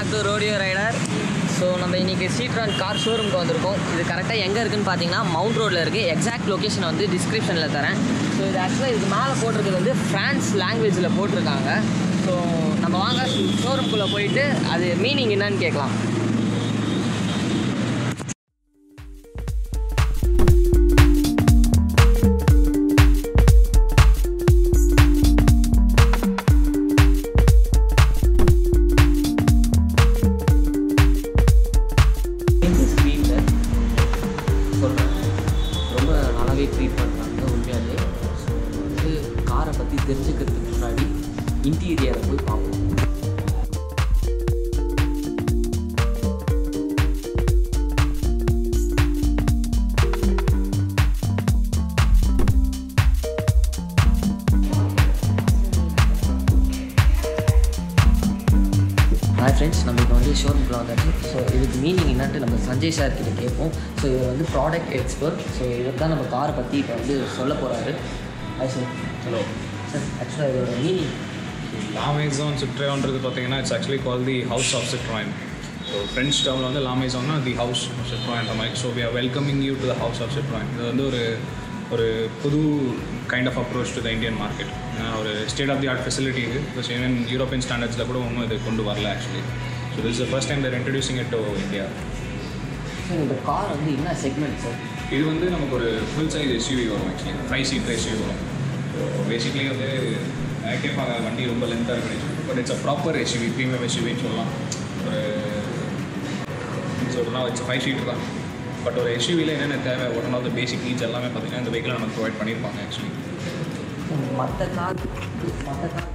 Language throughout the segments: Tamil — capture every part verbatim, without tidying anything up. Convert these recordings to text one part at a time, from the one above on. Back to rodeo rider. So நம்ம இன்னைக்கு Citroën கார் ஷோரூம்க்கு வந்திருக்கோம்। இது கரெக்ட்டா எங்க இருக்குன்னு பாத்தீங்கன்னா மவுண்ட் ரோட்ல இருக்கு। எக்ஸாக்ட் லொகேஷன் வந்து டிஸ்கிரிப்ஷன்ல தரேன்। சோ இது एक्चुअली இது மேல போட்டுருக்கு வந்து பிரான்ஸ் லாங்குவேஜ்ல போட்டுருக்காங்க। சோ நம்ம வாங்க ஷோரூம்க்குள்ள போயிடு அது மீனிங் என்னன்னு கேட்கலாம்। ட்ரீட் பண்ணுறாங்க உண்மையாலே। ஸோ வந்து காரை பற்றி தெரிஞ்சுக்கிறதுக்கு முன்னாடி இன்டீரியரை போய் பார்ப்போம்। ஹாய் ஃப்ரெண்ட்ஸ், நம்ம இப்போ வந்து ஷோரூம்குள்ளே வந்தாச்சு। ஸோ இதுக்கு மீனிங் என்னன்ட்டு நம்ம சஞ்சய் சார் கிட்ட கேட்போம்। ஸோ இவர் வந்து ப்ராடக்ட் எக்ஸ்பர்ட்। ஸோ இவர் தான் நம்ம காரை பற்றி இப்போ வந்து சொல்ல போகிறாரு। Hi sir. ஹலோ சார், ஆக்சுவலாக இதோட மீனிங் லாமேசான் சிட்ரான்றது பார்த்தீங்கன்னா it's actually call the house of Citroën. So friends டவுனில் வந்து லாமேசான்னா தி ஹவுஸ் ஆஃப் சிட்ரான்ற மாதிரி। So we are welcoming you to the house of Citroën. இது வந்து ஒரு ஒரு புது kind of approach to the Indian market. ஒரு state of the art facility இது। பிளஸ் ஈவன் யூரோப்பியன் ஸ்டாண்டர்ட்ஸில் கூட ஒன்றும் இது கொண்டு வரல actually. So this is the first time there introducing it to India. Sir இந்த கார் வந்து என்ன செக்மெண்ட் சார்? இது வந்து நமக்கு ஒரு ஃபுல் சைஸ் எஸ்யூவி வரும் ஆக்சுவலி। ஃபைவ் சீட் எஸ்யூவி வரும்। ஸோ பேசிக்லி வந்து கேட்பாங்க வண்டி ரொம்ப லென்த்தாக இருக்குன்னு, but it's a proper SUV, premium எஸ்யூவின்னு சொல்லலாம்। ஒரு சொல்லலாம் இட்ஸ் ஃபைவ் சீட் தான், பட் ஒரு எஸ்யூவியில் என்னென்ன தேவை one of the basic needs எல்லாமே பார்த்தீங்கன்னா இந்த வெஹிக்கில் நமக்கு ப்ரொவைட் பண்ணியிருப்பாங்க ஆக்சுவலி। மற்ற கார் மற்ற கார்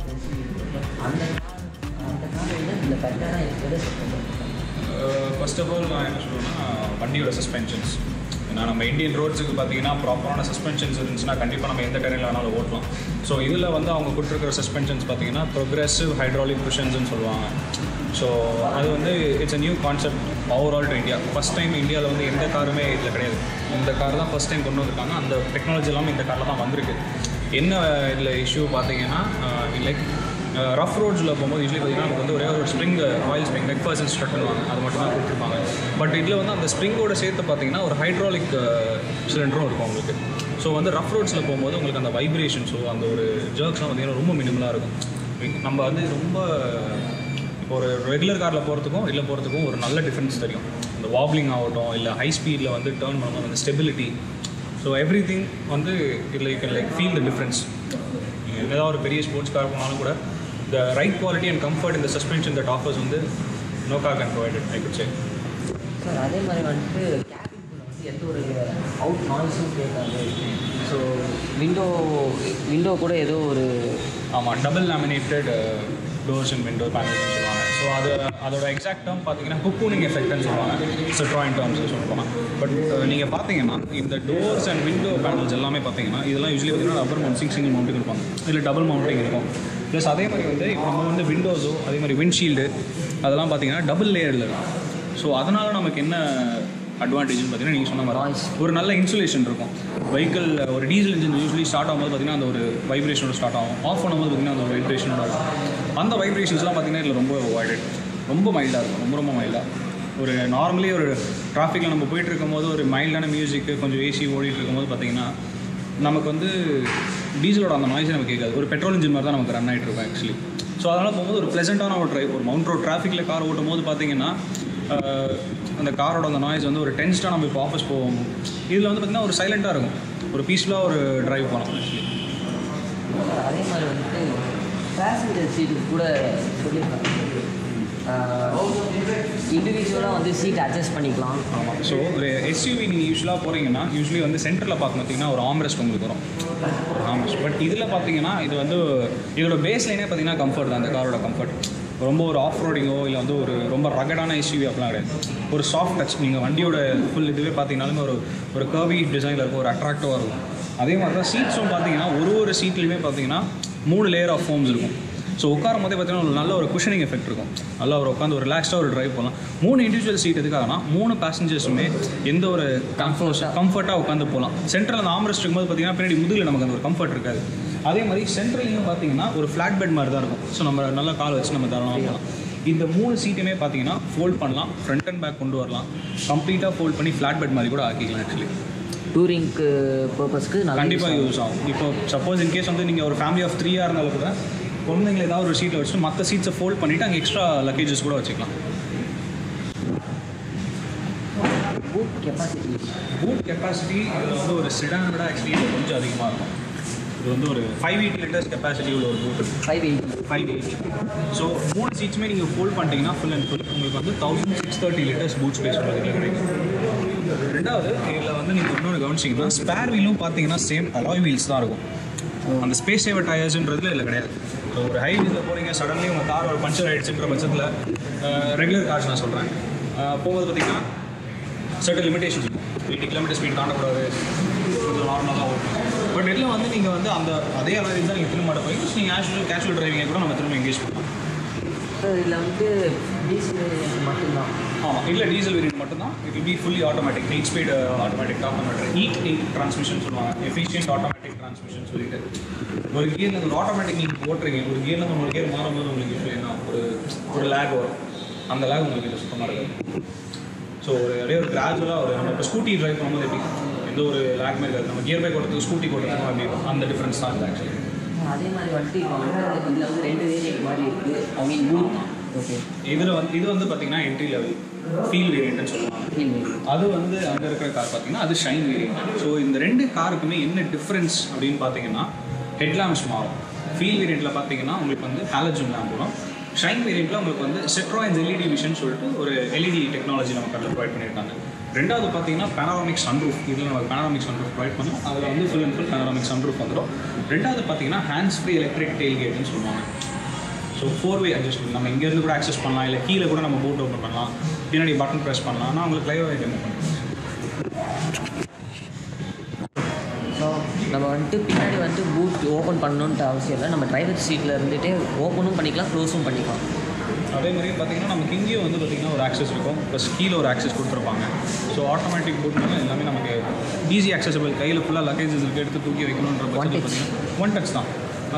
அந்த அந்த கார் வந்து இந்த பெட்டராக இருக்கிறது ஃபர்ஸ்ட் ஆஃப் ஆல் நான் என்ன சொல்லுவேன்னா வண்டியோட சஸ்பென்ஷன்ஸ்। ஏன்னா நம்ம இந்தியன் ரோட்ஸுக்கு பார்த்தீங்கன்னா ப்ராப்பரான சஸ்பென்ஷன்ஸ் இருந்துச்சுன்னா கண்டிப்பாக நம்ம எந்த டெரைனில் வேணாலும் ஓட்டலாம்। ஸோ இதில் வந்து அவங்க கொடுத்துருக்கிற சஸ்பென்ஷன்ஸ் பார்த்தீங்கன்னா ப்ரொக்ரெசிவ் ஹைட்ராலிக் குஷன்ஸ்ன்னு சொல்லுவாங்க। ஸோ அது வந்து it's a new concept overall to India. First time இந்தியாவில் வந்து எந்த காருமே இதில் கிடையாது। இந்த கார் தான் ஃபஸ்ட் டைம் கொண்டு வந்திருக்காங்க। அந்த டெக்னாலஜி எல்லாமே இந்த காரில் தான் வந்திருக்கு। என்ன இதில் இஷ்யூ பார்த்தீங்கன்னா லைக் ரஃப் ரோட்ஸில் போகும்போது யூஸ்வலி பார்த்தீங்கன்னா நமக்கு வந்து ஒரே ஒரு spring oil spring McPherson strut பண்ணுவாங்க, அது மட்டும் தான் கொடுத்துருப்பாங்க। பட் இதில் வந்து அந்த ஸ்ப்ரிங்கோடு சேர்த்து பார்த்தீங்கன்னா ஒரு ஹைட்ராலிக் சிலிண்டரும் இருக்கும் உங்களுக்கு। ஸோ வந்து ரஃப் ரோட்ஸில் போகும்போது உங்களுக்கு அந்த வைப்ரேஷன்ஸோ அந்த ஒரு ஜர்க்ஸ்லாம் பார்த்தீங்கன்னா ரொம்ப மினிமலாக இருக்கும்। நம்ம வந்து ரொம்ப இப்போ ஒரு ரெகுலர் காரில் போகிறதுக்கும் இல்லை போகிறதுக்கும் ஒரு நல்ல டிஃப்ரென்ஸ் தெரியும்। அந்த வாப்ளிங் ஆகட்டும் இல்லை ஹை ஸ்பீடில் வந்து டேர்ன் பண்ணும்போது அந்த ஸ்டெபிலிட்டி, ஸோ எவ்ரி திங் வந்து இதில் you can like feel the difference. ஏதாவது ஒரு பெரிய ஸ்போர்ட்ஸ் கார் போனாலும் கூட the ride quality and comfort இந்த சஸ்பென்ஷன் தட் ஆஃபர்ஸ் வந்து no car can provided I could say. Sir அதே மாதிரி வந்துட்டு கேபின்குள்ள வந்து எந்த ஒரு அவுட் நாய்ஸும் கேட்காது। ஸோ விண்டோ விண்டோ கூட ஏதோ ஒரு ஆமாம் double laminated doors and window panels சொல்லுவாங்க। ஸோ அது அதோட எக்ஸாக்ட் டேர்ம் பார்த்தீங்கன்னா குப்பூனிங் எஃபெக்ட்னு சொல்லுவாங்க சிட்ரான் டேர்ம்ஸ்னு சொல்லுவாங்க। பட் நீங்கள் பார்த்தீங்கன்னா இந்த டோர்ஸ் அண்ட் விண்டோ பேனல்ஸ் எல்லாமே பார்த்தீங்கன்னா இதெல்லாம் யூஸ்வலி பார்த்தீங்கன்னா ரப்பர் மவுண்ட் சிங்கிள் மவுண்டிங் இருப்பாங்க, இதில் டபுள் மவுண்டிங் இருக்கும்। ப்ளஸ் அதே மாதிரி வந்து இப்போ நம்ம வந்து விண்டோஸோ அதே மாதிரி விண்ட்ஷீல்டு அதெல்லாம் பார்த்தீங்கன்னா டபுள் லேயரில் இருக்கும்। ஸோ அதனால் நமக்கு என்ன அட்வான்டேஜ்னு பார்த்தீங்கன்னா நீங்கள் சொன்ன மாதிரி ஒரு நல்ல இன்சுலேஷன் இருக்கும் வெஹிக்கிள்। ஒரு டீசல் இன்ஜின் யூஸ்வலி ஸ்டார்ட் ஆகும்போது பார்த்தீங்கன்னா அந்த ஒரு வைப்ரேஷனோட ஸ்டார்ட் ஆகும், ஆஃப் பண்ணும்போது பார்த்தீங்கன்னா அந்த ஒரு வைப்ரேஷனோட இருக்கும்। அந்த வைப்ரேஷன்ஸ்லாம் பார்த்திங்கன்னா இதில் ரொம்ப அவாய்டட், ரொம்ப மைல்டாக இருக்கும், ரொம்ப ரொம்ப மைல்டாக। ஒரு நார்மலி ஒரு டிராஃபிக்கில் நம்ம போயிட்டுருக்கும் போது ஒரு மைல்டான மியூசிக்கு கொஞ்சம் ஏசி ஓடிட்டு இருக்கும்போது பார்த்திங்கன்னா நமக்கு வந்து டீசலோட அந்த நாய்ஸை நமக்கு கேட்காது, ஒரு பெட்ரோல் இன்ஜின் மாதிரி தான் நமக்கு ரன் ஆகிட்டு இருக்கும் ஆக்சுவலி। ஸோ அதனால் போகும்போது ஒரு ப்ளசண்ட்டான ஒரு ட்ரைவ், ஒரு மவுண்ட் ரோட் டிராஃபிக்கில் கார் ஓட்டும் போது பார்த்திங்கன்னா அந்த காரோட அந்த நாய்ஸ் வந்து ஒரு டென்ஸ்டாக நம்ம இப்போ ஆஃபீஸ் போவோம், இதில் வந்து பார்த்திங்கன்னா ஒரு சைலண்ட்டாக இருக்கும், ஒரு பீஸ்ஃபுல்லாக ஒரு ட்ரைவ் போகலாம் ஆக்சுவலி। அதே மாதிரி வந்துட்டு பேசஞ்சர் சீட்டு கூட சொல்லியிருக்காங்க இண்டிவிஜுவலாக வந்து சீட் அட்ஜஸ்ட் பண்ணிக்கலாம்। ஆமாம், ஸோ ஒரு எஸ்யூவி நீங்கள் யூஸ்வலாக போகிறீங்கன்னா யூஸ்வலி வந்து சென்டரில் பார்க்க பார்த்தீங்கன்னா ஒரு ஆம்ரெஸ்ட் உங்களுக்கு வரும், ஒரு ஆம்ரெஸ்ட்। பட் இதில் பார்த்தீங்கன்னா இது வந்து இதோட பேஸ் லைனே பார்த்தீங்கன்னா கம்ஃபர்ட் தான், அந்த காரோட கம்ஃபர்ட் ரொம்ப ஒரு ஆஃப் ரோடிங்கோ இல்லை வந்து ஒரு ரொம்ப ரகடான எஸ்யூவி அப்படிலாம் கிடையாது, ஒரு சாஃப்ட் டச்। நீங்கள் வண்டியோட ஃபுல் இதுவே பார்த்தீங்கன்னாலுமே ஒரு ஒரு கர்வி டிசைனில் இருக்கும், ஒரு அட்ராக்டிவாக இருக்கும்। அதே மாதிரி தான் சீட்ஸும் பார்த்தீங்கன்னா ஒரு ஒரு சீட்லையுமே பார்த்தீங்கன்னா மூணு லேயர் ஆஃப் ஃபோம்ஸ் இருக்கும்। ஸோ உட்காரும் போதே பார்த்தீங்கன்னா நல்ல ஒரு குஷனிங் எஃபெக்ட் இருக்கும், நல்லா ஒரு உட்காந்து ஒரு ரிலாக்ஸ்டாக ஒரு ட்ரைவ் பண்ணலாம்। மூணு இண்டிவிஜுவல் சீட் எதுக்காகனா மூணு பேசஞ்சர்ஸுமே எந்த ஒரு கம்ஃபர்ட் கம்ஃபர்ட்டாக உட்காந்து போகலாம்। சென்ட்ரல் அந்த ஆம்ரெஸ்ட் இருக்கும்போது பார்த்தீங்கன்னா பின்னாடி முதுகில் நமக்கு அந்த ஒரு கம்ஃபர்ட் இருக்காது। அதே மாதிரி சென்ட்ரலையும் பார்த்தீங்கன்னா ஒரு ஃப்ளாட் பெட் மாதிரி தான் இருக்கும்। ஸோ நம்ம நல்லா கால் வச்சு நம்ம தரணும், இந்த மூணு சீட்டுமே பார்த்தீங்கன்னா ஃபோல்ட் பண்ணலாம், ஃப்ரண்ட் அண்ட் பேக் கொண்டு வரலாம், கம்ப்ளீட்டாக ஃபோல்ட் பண்ணி ஃப்ளாட் பெட் மாதிரி கூட ஆக்கிக்கலாம். ஆக்சுவலி டூரிங்க்கு பர்பஸ்க்கு கண்டிப்பாக யூஸ் ஆகும். இப்போ சப்போஸ் இன்கேஸ் வந்து நீங்கள் ஒரு ஃபேமிலி ஆஃப் த்ரீயாக இருந்தாலும் கூட குழந்தைங்களை ஏதாவது ஒரு சீட்டில் வச்சுட்டு மற்ற சீட்ஸை ஃபோல்ட் பண்ணிவிட்டு அங்கே எக்ஸ்ட்ரா லக்கேஜஸ் கூட வச்சுக்கலாம். பூட் கெப்பாசிட்டி பூட் கெப்பாசிட்டி இது வந்து ஒரு செடான் விட ஆக்சுவலி கொஞ்சம் அதிகமாக இருக்கும். இது வந்து ஒரு ஃபைவ் எயிட்டி லிட்டர்ஸ் கெப்பாசிட்டி உள்ள ஒரு boot. Five eighty five eighty so மூணு சீட்ஸுமே நீங்கள் ஃபோல்ட் பண்ணிட்டீங்கன்னா ஃபுல் அண்ட் ஃபுல் உங்களுக்கு வந்து thousand six thirty litres boot space உங்களுக்கு கிடைக்கும். ரெண்டாவது இதில் வந்து நீங்கள் இன்னொன்று கவனிச்சிங்கன்னா ஸ்பேர் வீலும் பார்த்தீங்கன்னா சேம் அலாய் வீல்ஸ் தான் இருக்கும். அந்த ஸ்பேஸ் சேவர் டயர்ஸ்ன்றதுல இல்லை கிடையாது. ஸோ ஒரு ஹைவேஸில் போகிறீங்க, சடன்லி உங்கள் கார் ஒரு பஞ்சர் ஆகிடுச்சுன்ற பட்சத்தில் ரெகுலர் கார்ஸ் நான் சொல்கிறேன் போகும்போது பார்த்தீங்கன்னா சர்டன் லிமிடேஷன்ஸ் இருக்கும். எயிட்டி கிலோமீட்டர் ஸ்பீட் தாண்டக்கூடாது, கொஞ்சம் நார்மலாக தான் ஓடும். பட் இதில் வந்து நீங்கள் வந்து அந்த அதே அளவுக்கு தான் நீங்கள் திரும்ப மாட்ட போய் நீங்கள் ஆஷ்யூல் கேஷுவல் டிரைவிங்கை கூட நம்ம திரும்ப எங்கேஜ் பண்ணலாம். இதில் வந்து டீசல் வேரியன்ட் மட்டும்தான். ஆமாம், இல்லை டீசல் வேரியன்ட் மட்டும்தான். It will be fully automatic eight speed automatic automatic ஈக் எயிட் ட்ரான்ஸ்மிஷன் சொல்லுவாங்க, எஃபிஷியன்ட் ஆட்டோமேட்டிக் ட்ரான்ஸ்மிஷன் சொல்லிட்டு ஒரு கியரில் ஒரு ஆட்டோமேட்டிக் நீங்கள் ஓட்டுறீங்க, ஒரு கியரில் ஒரு கியர் மாறும்போது உங்களுக்கு இப்போ என்ன ஒரு ஒரு லேக் வரும். அந்த லேக் உங்களுக்கு இது சுத்தமாக இருக்குது. ஸோ ஒரு அப்படியே ஒரு கிராஜுவலாக ஒரு நம்ம இப்போ ஸ்கூட்டி ட்ரைவ் பண்ணும்போது எப்படி எந்த ஒரு லேக்மே இருக்காது, நம்ம கியர் பைக் ஓட்டுறதுக்கு ஸ்கூட்டி ஓட்டுறதுக்கு அப்படி இருக்கும். அந்த டிஃப்ரென்ஸ் தான் இருக்குது ஆக்சுவலி. அதே மாதிரி வண்டி இதில் வந்து ரெண்டு வேரியன்ட் மாதிரி இருக்குது. ஐ மீன் பூட் ஓகே இதில் வந்து இது வந்து பார்த்தீங்கன்னா என்ட்ரி லெவல் ஃபீல் வேரியன்ட்னு சொல்லுவாங்க. அது வந்து அங்கே இருக்கிற கார் பார்த்தீங்கன்னா அது ஷைன் வேரியன்ட். ஸோ இந்த ரெண்டு காருக்குமே என்ன டிஃப்ரென்ஸ் அப்படின்னு பார்த்தீங்கன்னா ஹெட்லாம்ப்ஸ் மாறும். ஃபீல் வேரியன்ட்டில் பார்த்தீங்கன்னா உங்களுக்கு வந்து ஹாலஜன் லேம்ப் வரும். ஷைன் வேரியண்ட்டில் உங்களுக்கு வந்து சிட்ராயின் எல்இடி விஷன் சொல்லிட்டு ஒரு எல்இடி டெக்னாலஜி நமக்கு அதில் ப்ரொவைட் பண்ணியிருக்காங்க. ரெண்டாவது பார்த்தீங்கன்னா பேனராமிக் சன்ரூஃப். இதில் நம்ம பேனராமிக் சன்ரூஃப் ப்ரொவைட் பண்ணோம். அதில் வந்து full and full panoramic sunroof வந்துடும். ரெண்டாவது பார்த்தீங்கன்னா ஹேண்ட்ஸ் ஃப்ரீ எலக்ட்ரிக் டெயில் கேட்னு சொல்லுவாங்க. ஸோ ஃபோர் வே அட்ஜஸ்ட்மெண்ட், நம்ம இங்கேருந்து கூட ஆக்சஸ் பண்ணலாம், இல்லை கீழே கூட நம்ம போட் ஓப்பன் பண்ணலாம், பின்னாடி பட்டன் ப்ரெஸ் பண்ணலாம். ஆனால் உங்களுக்கு லைவாக டெமோ பண்ணுவோம். நம்ம வந்துட்டு பின்னாடி வந்துட்டு பூட் ஓப்பன் பண்ணணுன்ட்டு அவசியம் இல்லை. நம்ம டிரைவர் சீட்டில் இருந்துகிட்டே ஓப்பனும் பண்ணிக்கலாம், க்ளோஸும் பண்ணிக்கலாம். அதே மாதிரி பார்த்தீங்கன்னா நமக்கு இங்கேயும் வந்து பார்த்திங்கன்னா ஒரு ஆக்சஸ் இருக்கும், ப்ளஸ் கீழே ஒரு ஆக்சஸ் கொடுத்துருப்பாங்க. ஸோ ஆட்டோமேட்டிக் பூட்னால எல்லாமே நமக்கு ஈஸி ஆக்சஸபிள். கையில் ஃபுல்லாக லக்கேஜஸ் இருக்குது, எடுத்து தூக்கி வைக்கணுன்ற பட்சத்தில் பார்த்தீங்கன்னா ஒன் டச் தான்.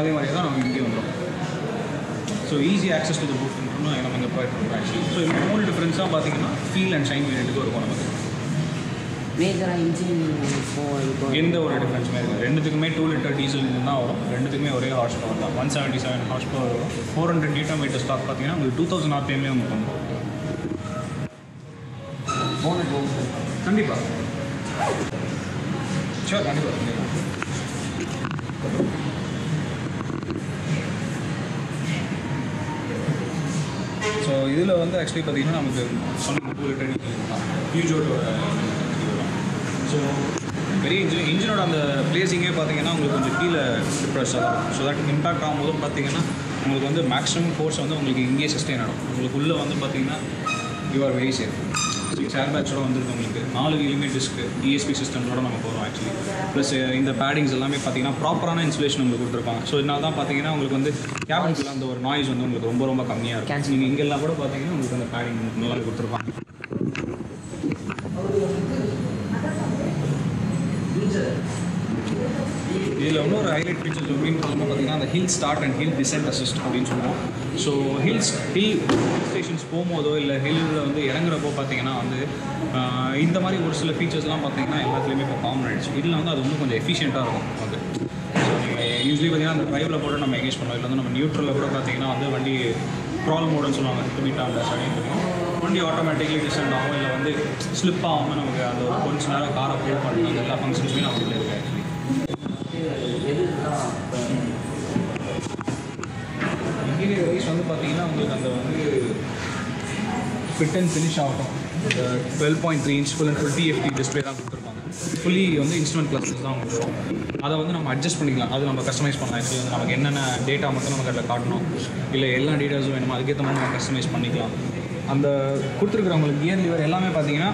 அதே மாதிரி தான் நமக்கு இங்கே வந்துடும். So easy access to the boot பண்ணணும் நம்ம இங்கே ப்ரொவைட் பண்ணுறோம் ஆக்சுவலி. ஸோ இந்த மூணு டிஃப்ரென்ஸாக பார்த்தீங்கன்னா ஃபீல் அண்ட் ஷைன் வேரியன்ட்டுக்கு இருக்கும். நமக்கு மேஜராக இன்ஜின் எந்த ஒரு டிஃப்ரென்ஸுமே இருக்குது. ரெண்டுத்துக்குமே டூ லிட்டர் டீசல் இன்ஜின் தான் வரும். ரெண்டுத்துக்குமே ஒரே ஹார்ஸ் பவர் தான். One seventy seven horse power வரும். ஃபோர் ஹண்ட்ரட் நியூட்டன் மீட்டர் ஸ்டாக் பார்த்தீங்கன்னா உங்களுக்கு டூ தௌசண்ட் ஆர்பிஎம்லேயே உங்களுக்கு பண்ணுவோம். போனட் போகும் கண்டிப்பாக ஷோர் கண்டிப்பாக கண்டிப்பாக ஸோ இதில் வந்து ஆக்சுவலி பார்த்தீங்கன்னா நமக்கு சொன்ன டூ லிட்டர் டீசல் தான் ஹியூஜோட. ஸோ பெரிய இன்ஜின் இன்ஜினோட அந்த பிளேஸிங்கே பார்த்தீங்கன்னா உங்களுக்கு கொஞ்சம் கீழே ப்ரெஷர் ஆகும். ஸோ தட் இம்பாக்ட் ஆகும்போதும் பார்த்தீங்கன்னா உங்களுக்கு வந்து மேக்ஸிமம் ஃபோர்ஸ் வந்து உங்களுக்கு இங்கேயே சஸ்டெயின் ஆகும். உங்களுக்கு உள்ளே வந்து பார்த்தீங்கன்னா you are very safe. Six air பேக்ஸோட வந்துருக்கு. உங்களுக்கு நாலு வீலுமே டிஸ்க்கு டிஎஸ்பி சிஸ்டமோட நம்ம போகிறோம் ஆக்சுவலி. ப்ளஸ் இந்த பேடிங்ஸ் எல்லாமே பார்த்தீங்கன்னா ப்ராப்பரான இன்சுலேஷன் உங்களுக்கு கொடுத்துருப்பாங்க. ஸோ இதனால தான் பார்த்தீங்கன்னா உங்களுக்கு வந்து கேபின்குள்ள அந்த ஒரு நாய்ஸ் வந்து உங்களுக்கு ரொம்ப ரொம்ப கம்மியாக இருக்கும். நீங்கள் இங்கெல்லாம் கூட பார்த்தீங்கன்னா உங்களுக்கு அந்த பேடிங் நல்லா கொடுத்துருப்பாங்க. இதில் இன்னொரு ஹைலைட் ஃபீச்சர்ஸ் அப்படின்னு சொல்லும்போது பார்த்தீங்கன்னா அந்த hill start and hill descent assist அப்படின்னு சொல்லுவோம். ஸோ ஹில்ஸ் ஹில் ஸ்டேஷன்ஸ் போகும்போதோ இல்லை ஹில்லில் வந்து இறங்குறப்போ பார்த்தீங்கன்னா வந்து இந்த மாதிரி ஒரு சில ஃபீச்சர்ஸ்லாம் பார்த்தீங்கன்னா எல்லாத்துலேயுமே இப்போ காமன் ஆகிடுச்சு. இதில் வந்து அது வந்து கொஞ்சம் எஃபிஷியண்ட்டாக இருக்கும். அது யூஸ்வலி பார்த்தீங்கன்னா அந்த டிரைவில் போட்டு நம்ம எங்கேஜ் பண்ணுவோம். இல்லை வந்து நம்ம நியூட்ரலில் கூட பார்த்தீங்கன்னா வந்து வண்டி க்ரால் மோடுன்னு சொல்லுவாங்க, டிமிட்டாக அப்படின்னு சொல்லுவோம். வண்டி ஆட்டோமேட்டிக்லி டிசென்ட் ஆகும். இல்லை வந்து ஸ்லிப் ஆகாமல் நமக்கு அந்த ஒரு கொஞ்சம் நேரம் காரை ஃபோல்ட் பண்ணணும். எல்லா ஃபங்க்ஷன்ஸுமே நான் அப்படியே இருக்கேன் ஆக்சுவலி. இன்டீரியர் வைஸ் வந்து பார்த்தீங்கன்னா உங்களுக்கு அந்த வந்து ஃபிட் அண்ட் ஃபினிஷ் ஆகும். Twelve point three inch full and full TFT display தான் கொடுத்துருப்பாங்க. ஃபுல்லி வந்து இன்ஸ்ட்ருமெண்ட் கிளாஸஸ் தான் கொடுத்துருவோம். அதை வந்து நம்ம அட்ஜஸ்ட் பண்ணிக்கலாம், அது நம்ம கஸ்டமைஸ் பண்ணலாம். ஆக்சுவலி வந்து நமக்கு என்னென்ன டேட்டா மட்டும் நமக்கு அதில் காட்டணும், இல்லை எல்லா டேட்டாஸும் வேணுமோ அதுக்கேற்ற மாதிரி நம்ம கஸ்டமைஸ் பண்ணிக்கலாம். அந்த கொடுத்துருக்குறவங்களுக்கு கியர் லிவர் எல்லாமே பார்த்தீங்கன்னா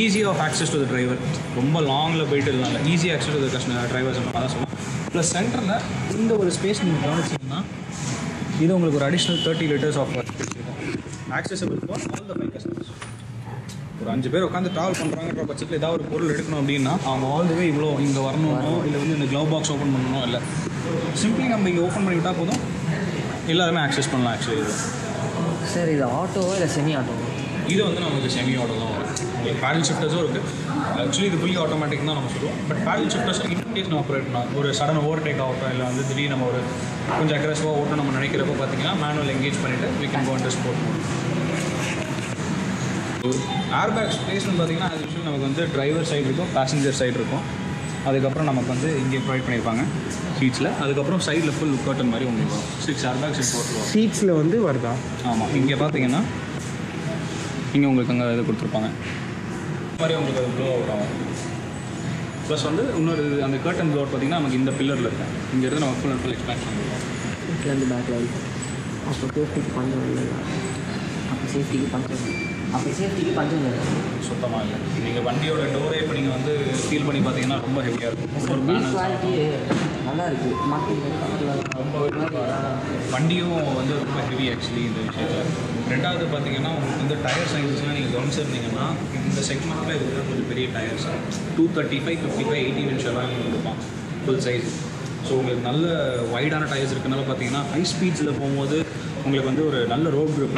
easy of access to the driver. ரொம்ப லாங்கில் போயிட்டு இருந்தாங்க easy access to the drivers நம்ம தான் சொல்லுவோம். ப்ளஸ் சென்டரில் இந்த ஒரு ஸ்பேஸ் நீங்கள் கவனிச்சிங்கன்னா இது உங்களுக்கு ஒரு additional thirty litres of space இருக்கும். Accessible for all the bike customers. ஒரு அஞ்சு பேர் உட்காந்து ட்ராவல் பண்ணுறாங்கன்ற பட்சத்தில் ஏதாவது ஒரு பொருள் எடுக்கணும் அப்படின்னா அவங்க ஆல்ரெடி இவ்வளோ இங்கே வரணுமோ, இல்லை வந்து இந்த க்ளவ் பாக்ஸ் ஓப்பன் பண்ணணும், இல்லை சிம்பிளி நம்ம இங்கே ஓப்பன் பண்ணிவிட்டால் போதும் எல்லாருமே ஆக்சஸ் பண்ணலாம் ஆக்சுவலி. சார் இது ஆட்டோவோ இல்லை செமி ஆட்டோவோ? இது வந்து நமக்கு செமி ஆட்டோ தான் வரும். உங்களுக்கு பேரல் ஷிஃப்டர்ஸும் இருக்குது. ஆக்சுவலி இது ஃபுல்லி ஆட்டோமேட்டிக் தான் நம்ம சொல்லுவோம். பட் பேரல் ஷிஃப்டர்ஸ் இன்கேஸ் நம்ம ஆப்ரேட் பண்ணலாம். ஒரு சடன் ஓவர் டேக் ஆகட்டும் இல்லை வந்து திடீர் நம்ம ஒரு கொஞ்சம் அக்ரெசிவாக ஓட்டணும் நம்ம நினைக்கிறப்போ பார்த்தீங்கன்னா மேனுவல் எங்கேஜ் பண்ணிவிட்டு we can go into sport mode. Air bags placement பார்த்தீங்கன்னா அது விஷயம் நமக்கு வந்து டிரைவர் சைடு இருக்கும், பேசஞ்சர் சைடு இருக்கும். அதுக்கப்புறம் நமக்கு வந்து இங்கே ப்ரொவைட் பண்ணியிருப்பாங்க சீட்ஸில். அதுக்கப்புறம் சைடில் ஃபுல் லுக் அவுட்டன் மாதிரி உங்களுக்கு வரும். சிக்ஸ் ஏர் பேக்ஸ் இருக்கும் சீட்ஸில் வந்து வருதா? ஆமாம், இங்கே பார்த்தீங்கன்னா இங்கே உங்களுக்கு அங்கே இது கொடுத்துருப்பாங்க மாதிரி உங்களுக்கு அது ப்ளோ அவுட் ஆகும். ப்ளஸ் வந்து இன்னொரு அந்த கர்ட்டன் ப்ளோ அவுட் பார்த்தீங்கன்னா நமக்கு இந்த பில்லரில் இருக்கும். இங்கேருந்து நம்ம ஃபுல் அண்ட் ஃபுல் எக்ஸ்பேண்ட் பண்ணிடுவோம். இங்கேருந்து பேக்கில் இருக்கும். அப்போ சேஃப்டிக்கு பஞ்சம் இல்லை. அப்போ சேஃப்டிக்கு பஞ்சம் இல்லை. அப்போ சேஃப்டிக்கு பஞ்சம் இல்லை சுத்தமாக இல்லை. நீங்கள் வண்டியோட டோரே இப்போ நீங்கள் வந்து ஃபீல் பண்ணி பார்த்தீங்கன்னா ரொம்ப ஹெவியாக இருக்கும். குவாலிட்டி நல்லா இருக்குது. ரொம்ப வண்டியும் வந்து ரொம்ப ஹெவி ஆக்சுவலி இந்த விஷயத்தில். ரெண்டாவது பார்த்தீங்கன்னா உங்களுக்கு வந்து டயர் சைஸஸ்லாம் நீங்கள் கவனிச்சிருந்தீங்கன்னா இந்த செக்மெண்ட்டில் இருக்கிற கொஞ்சம் பெரிய tyres two thirty five fifty five eighty inch எல்லாம் கொடுப்பான் ஃபுல் சைஸ். ஸோ உங்களுக்கு நல்ல வைடான டயர்ஸ் இருக்கனால பார்த்தீங்கன்னா ஹை ஸ்பீட்ஸில் போகும்போது உங்களுக்கு வந்து ஒரு நல்ல ரோட் க்ரூப்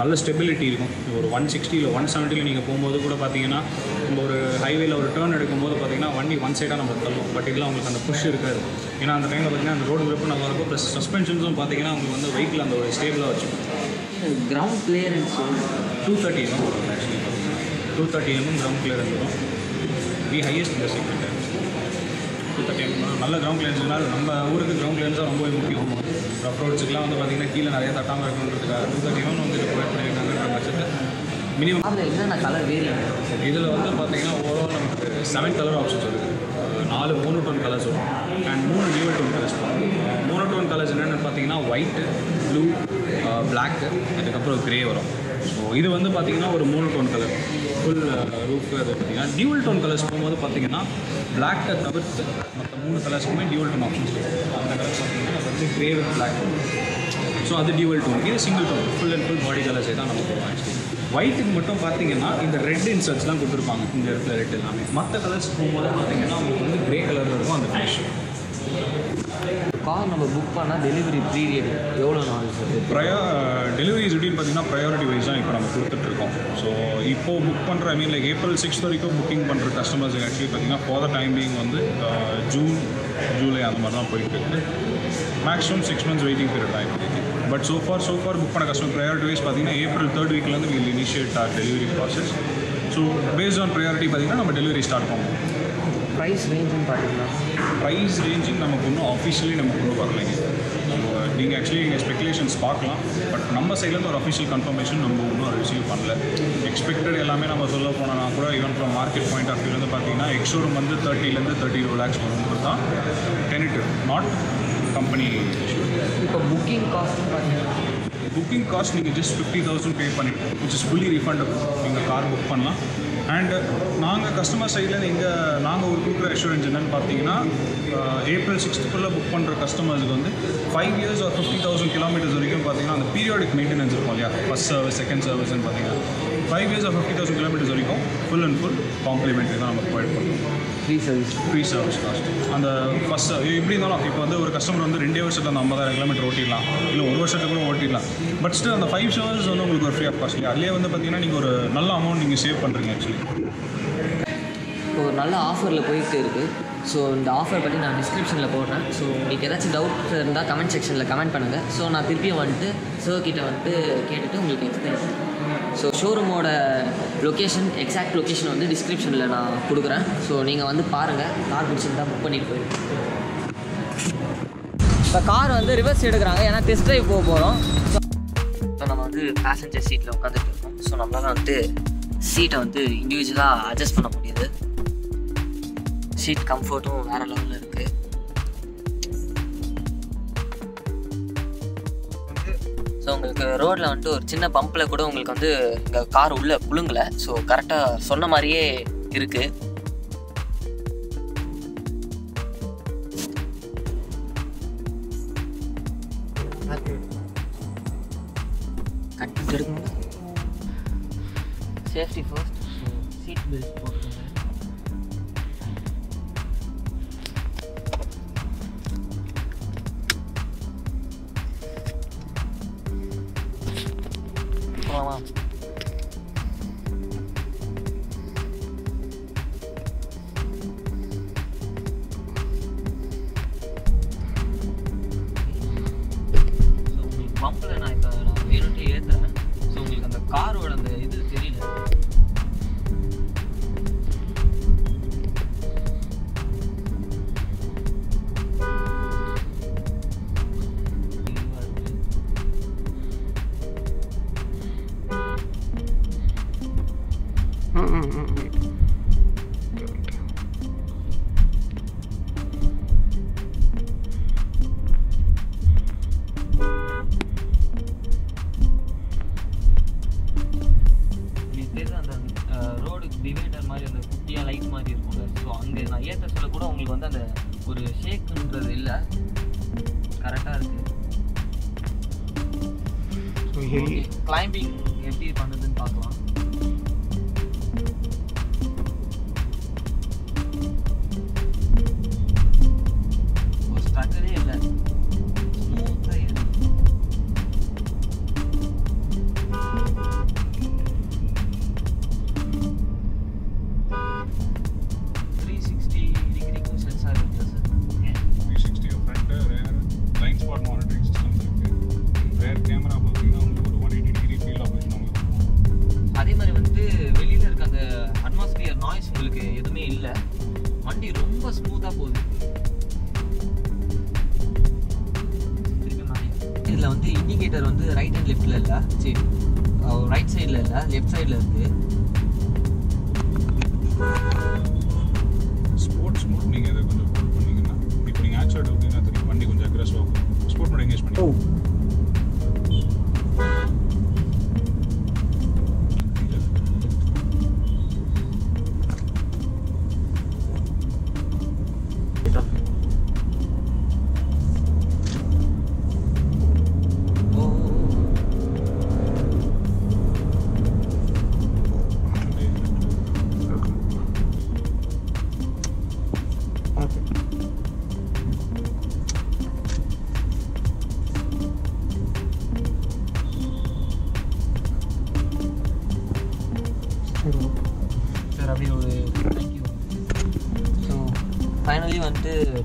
நல்ல ஸ்டெபிலிட்டி இருக்கும். ஒரு ஒன் சிக்ஸ்டியில் ஒன் செவன்ட்டியில் நீங்கள் போகும்போது கூட பார்த்தீங்கன்னா நம்ம ஒரு ஹைவேல ஒரு டேர்ன் எடுக்கும்போது பார்த்தீங்கன்னா வண்டி ஒன் சைடாக நம்ம தள்ளும். பட் இதெல்லாம் உங்களுக்கு அந்த புஷ் இருக்காது. ஏன்னா அந்த டைமில் பார்த்தீங்கன்னா அந்த ரோடு கிரப்பும் நல்லா இருக்கும். ப்ளஸ் சஸ்பென்ஷன்ஸும் பார்த்தீங்கன்னா உங்களுக்கு வந்து வெஹிக்கிள் அந்த ஒரு ஸ்டேபிளாக வச்சுக்கணும். Ground clearance two thirty mm வரும். Actually two thirty mm ground clearance வரும். தி ஹையஸ்ட் இந்த செக்மெண்ட் டூ தேர்ட்டி எம்எம் நல்ல கிரவுண்ட் கிளியரன்ஸ்னால் நம்ம ஊருக்கு கிரவுண்ட் கிளியரன்ஸாக ரொம்பவே முக்கியம். ரஃப் ரோட்ஸுக்குலாம் வந்து பார்த்தீங்கன்னா கீழே நிறைய தட்டாமல் இருக்கணுன்றதுக்காக டூ தேர்ட்டி எம்எம் வந்து ப்ரொவைட் பண்ணியிருக்காங்கன்ற பட்சத்தில் மினிமம் அதில் என்னென்ன கலர் வேரியன்ட் இருக்குது? இதில் வந்து பார்த்தீங்கன்னா ஓவரால் நமக்கு செவன் கலர் ஆப்ஷன்ஸ் இருக்குது. நாலு மோனோடோன் கலர்ஸ் வரும் அண்ட் மூணு நியூல் டோன் கலர்ஸ் வரும். மோனோடோன் கலர்ஸ் என்னென்னு பார்த்தீங்கன்னா ஒயிட்டு, ப்ளூ, பிளாக்கு, அதுக்கப்புறம் க்ரே வரும். ஸோ இது வந்து பார்த்திங்கன்னா ஒரு மோனோடோன் கலர் ஃபுல் ரூஃபு. அது பார்த்திங்கன்னா டியூவல் டோன் கலர்ஸ் போகும்போது பார்த்திங்கன்னா பிளாக்கை தவிர்த்து மற்ற மூணு கலர்ஸுக்குமே டியூவல் டோன் ஆப்ஷன்ஸ் இருக்கும். அந்த கலர்ஸ் பார்த்திங்கன்னா அது வந்து க்ரே வித் பிளாக். ஸோ அது டியூவல் டோன். இது single tone. Full and full body கலர்ஸே தான் நமக்கு வரும். ஆக்சுவலி ஒயிட்டுக்கு மட்டும் பார்த்திங்கன்னா இந்த ரெட் இன்சர்ட்ஸ் தான் கொடுத்துருப்பாங்க. இந்த இடத்துல ரெட் எல்லாமே மற்ற கலர்ஸ் போகும்போது பார்த்திங்கன்னா உங்களுக்கு வந்து க்ரே கலரில் இருக்கும். அந்த ஃபினிஷ் கார் நம்ம புக் பண்ணால் டெலிவரி பீரியட் எவ்வளோ நாள் இருக்குது? ப்ரையா டெலிவரி ஷெட்யூல் பார்த்தீங்கன்னா ப்ரையாரிட்டி வைஸ் தான் இப்போ நம்ம கொடுத்துட்ருக்கோம். ஸோ இப்போது புக் பண்ணுற I mean like April six வரைக்கும் புக்கிங் பண்ணுற கஸ்டமர்ஸுக்கு ஆக்சுவலி பார்த்திங்கன்னா ஃபார் த டைமிங் வந்து ஜூன் ஜூலை அந்த மாதிரி தான் போயிட்டு இருக்குது. Maximum six months waiting period தான் இப்போ. But so for so for book பண்ண கஸ்டமர் ப்ரையாரிட்டி வைஸ் பார்த்திங்கன்னா April third வீக்லேருந்து will initiate our delivery process. So based on priority பார்த்திங்கன்னா நம்ம டெலிவரி ஸ்டார்ட் பண்ணுவோம். ப்ரைஸ் ரேஞ்சுன்னு பார்த்தீங்கன்னா ப்ரைஸ் ரேஞ்சிங் நமக்கு இன்னும் அஃபிஷியலி நமக்கு ஒன்றும் பார்க்கலைங்க. நம்ம நீங்கள் ஆக்சுவலி எங்கள் ஸ்பெக்குலேஷன்ஸ் பார்க்கலாம். பட் நம்ம சைட்லேருந்து ஒரு அஃபிஷியல் கன்ஃபர்மேஷன் நம்ம ஒன்றும் ரிசீவ் பண்ணல. எக்ஸ்பெக்டட் எல்லாமே நம்ம சொல்ல போனோம்னா கூட even from market point of வியூலேருந்து பார்த்தீங்கன்னா எக்ஸோரூம் வந்து தேர்ட்டிலேருந்து தேர்ட்டி டூ லேக்ஸ் வரும் தான் டெனிட்டிவ் நாட் கம்பெனி இஷ்யூ. இப்போ புக்கிங் காஸ்ட்னு பார்த்தீங்கன்னா புக்கிங் காஸ்ட் நீங்கள் ஜஸ்ட் ஃபிஃப்டி தௌசண்ட் பே பண்ணிவிட்டு விச் இஸ் ஃபுல்லி ரீஃபண்டபிள். நீங்கள் கார் புக் பண்ணலாம். அண்டு நாங்கள் கஸ்டமர் சைடில் எங்கள் நாங்கள் ஒரு கொடுக்குற அஷூரன்ஸ் என்னென்னு பார்த்தீங்கன்னா ஏப்ரல் சிக்ஸ்த்துக்குள்ளே புக் பண்ணுற கஸ்டமர்ஸுக்கு வந்து ஃபைவ் இயர்ஸ் ஒரு ஃபிஃப்டி தௌசண்ட் கிலோமீட்டர்ஸ் வரைக்கும் பார்த்தீங்கன்னா அந்த பீரியாடிக் மெயின்டெனன்ஸ் இருக்கும் இல்லையா, ஃபஸ்ட் சர்வீஸ் செகண்ட் சர்வீஸ்ன்னு பார்த்தீங்கன்னா ஃபைவ் இயர்ஸ் ஒரு ஃபிஃப்டி தௌசண்ட் கிலோமீட்டர்ஸ் வரைக்கும் ஃபுல் அண்ட் ஃபுல் காம்ப்ளிமெண்ட்ரி தான் நம்ம ப்ரொவைட் பண்ணுவோம். Free service free service cost அந்த ஃபஸ்ட் எப்படி இருந்தாலும் இப்போ வந்து ஒரு கஸ்டமர் வந்து ரெண்டே வருஷத்தில் அந்த ஐம்பதாயிரம் கிலோமீட்டர் ஓட்டிடலாம் இல்லை ஒரு வருஷத்தை கூட ஓட்டிடலாம். பட் ஸ்டில் அந்த ஃபைவ் சர்வீஸ் வந்து உங்களுக்கு ஒரு ஃப்ரீ ஆஃப் காஸ்ட். அதுலேயே வந்து பார்த்தீங்கன்னா நீங்கள் ஒரு நல்ல அமௌண்ட் நீங்கள் சேவ் பண்ணுறீங்க. ஆக்சுவலி இப்போ ஒரு நல்ல ஆஃபரில் போயிட்டு இருக்குது. ஸோ இந்த ஆஃபர் பற்றி நான் டிஸ்கிரிப்ஷனில் போடுறேன். ஸோ உங்களுக்கு ஏதாச்சும் டவுட்ஸ் இருந்தால் கமெண்ட் செக்ஷனில் கமெண்ட் பண்ணுங்கள். ஸோ நான் திருப்பியும் வந்துட்டு சார் கிட்டே வந்துட்டு கேட்டுட்டு உங்களுக்கு எக்ஸ்பிளைன் பண்ணுறேன். ஸோ ஷோரூமோட லொக்கேஷன் எக்ஸாக்ட் லொக்கேஷன் வந்து டிஸ்கிரிப்ஷனில் நான் கொடுக்குறேன். ஸோ நீங்கள் வந்து பாருங்கள். கார் பிடிச்சிருந்தால் புக் பண்ணிட்டு போயிடுங்க. இப்போ கார் வந்து ரிவர்ஸ் எடுக்கிறாங்க. ஏன்னா டெஸ்ட் ட்ரைவ் போக போகிறோம். ஸோ இப்போ நம்ம வந்து பேசஞ்சர் சீட்டில் உட்காந்துட்டு இருக்கோம். ஸோ நம்மளால் வந்து சீட்டை வந்து இண்டிவிஜுவலாக அட்ஜஸ்ட் பண்ண முடியுது. சீட் கம்ஃபர்ட்டும் வேறு லெவலில் இருக்குது. ஸோ உங்களுக்கு ரோடில் வந்துட்டு ஒரு சின்ன பம்பில் கூட உங்களுக்கு வந்து இந்த கார் உள்ளே புழுங்கலை. ஸோ கரெக்டாக சொன்ன மாதிரியே இருக்குது. கட் பண்ணிட்டு எடுக்கணும். Safety first. சீட் பெல்ட் போட்டுருங்க. mama. क्लाइंबिंग எப்படி பண்ணுதுன்னு பார்க்கலாம்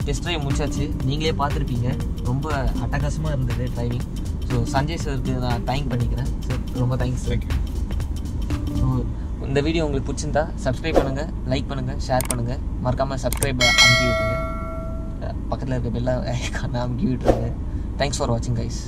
टेस्ट ड्राइव முடிச்சாச்சு நீங்களே பார்த்திருப்பீங்க ரொம்ப அட்டகாசமா இருந்தது ட்ரைவிங் ஸோ சஞ்சய் சாருக்கு நான் தேங்க் பண்ணிக்கிறேன் சார் ரொம்ப தேங்க்ஸ் சார் ஸோ இந்த வீடியோ உங்களுக்கு பிடிச்சிருந்தா சப்ஸ்கிரைப் பண்ணுங்கள் லைக் பண்ணுங்கள் ஷேர் பண்ணுங்கள் மறக்காமல் சப்ஸ்கிரைப் அமுக்கி விட்டுருங்க பக்கத்தில் இருக்க பெல் ஐகானை அமுக்கி விட்டுருங்க தேங்க்ஸ் ஃபார் வாட்சிங் கைஸ்